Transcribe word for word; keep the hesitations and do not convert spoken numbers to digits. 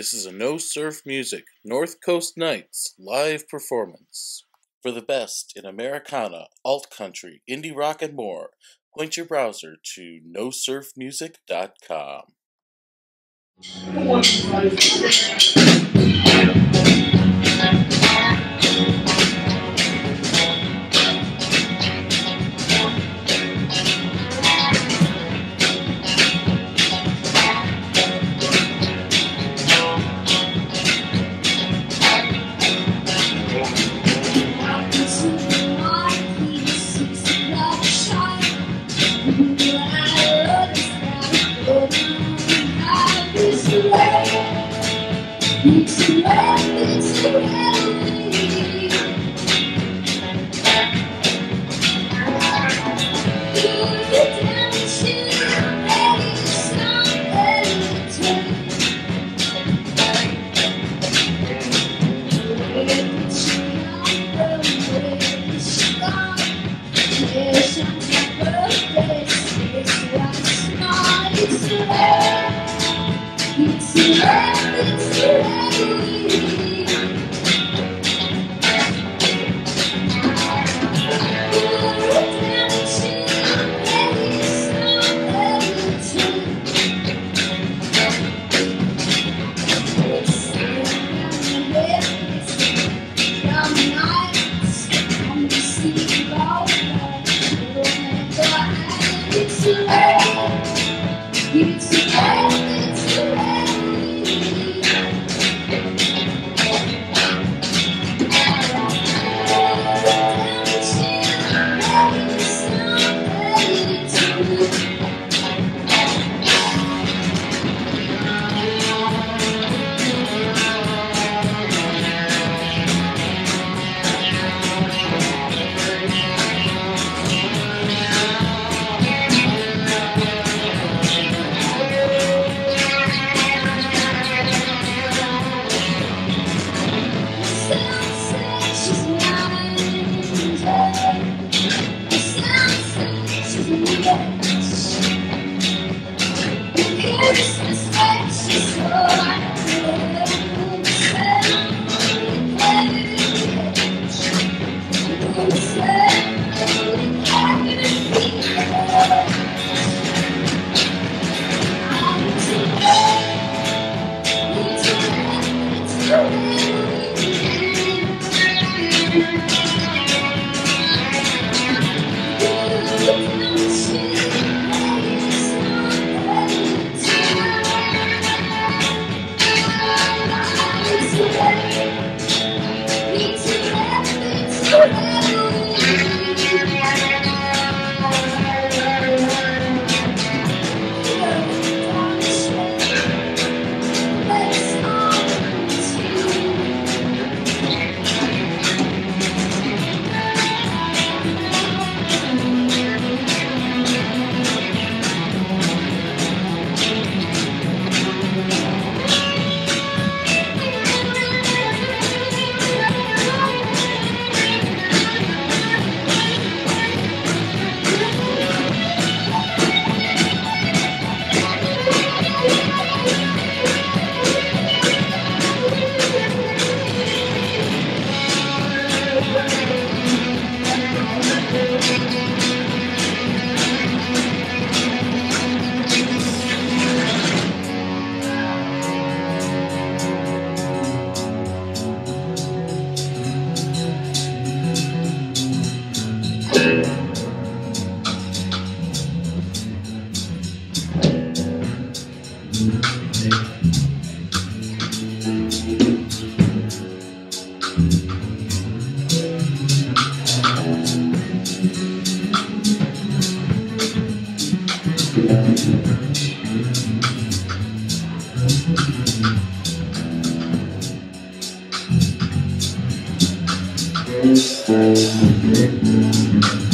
This is a No Surf Music North Coast Nights live performance. For the best in Americana, alt country, indie rock, and more, point your browser to no surf music dot com. It's too bad, it's too bad. Thank you.